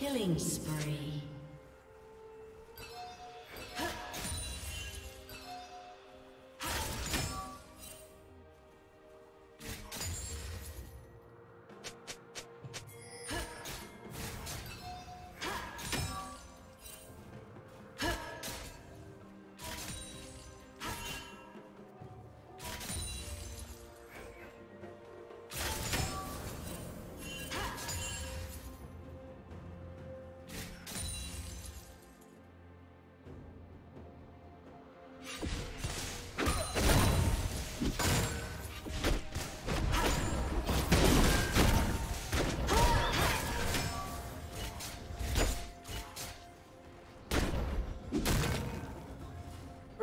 Killing spree.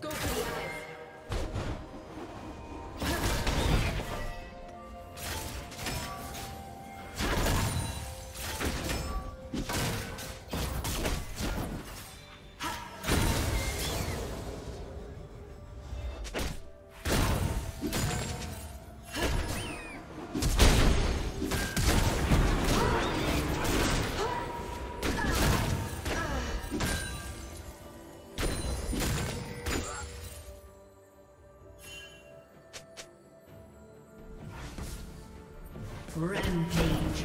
Go for life. Rampage.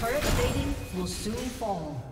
Turret plating will soon fall.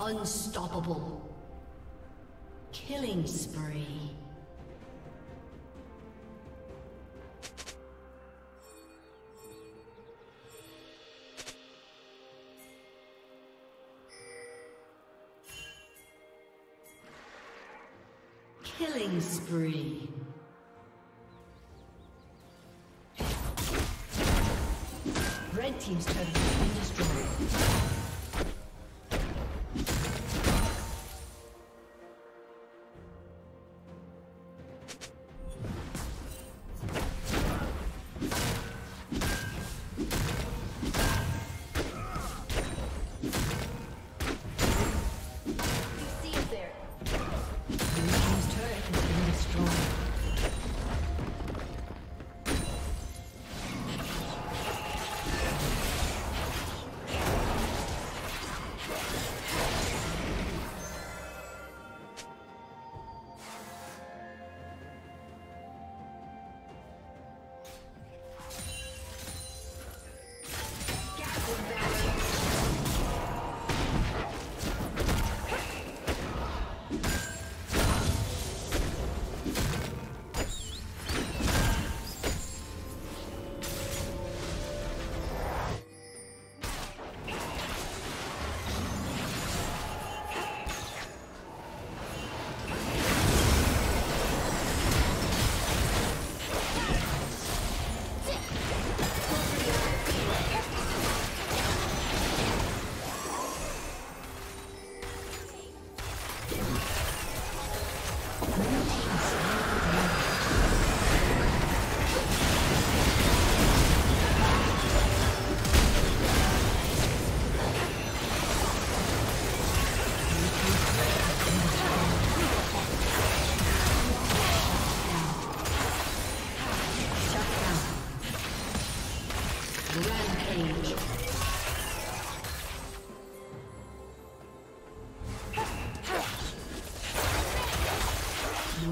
Unstoppable. Killing spree. Killing spree. Red team's turret has been destroyed.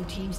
Team's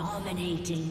Dominating.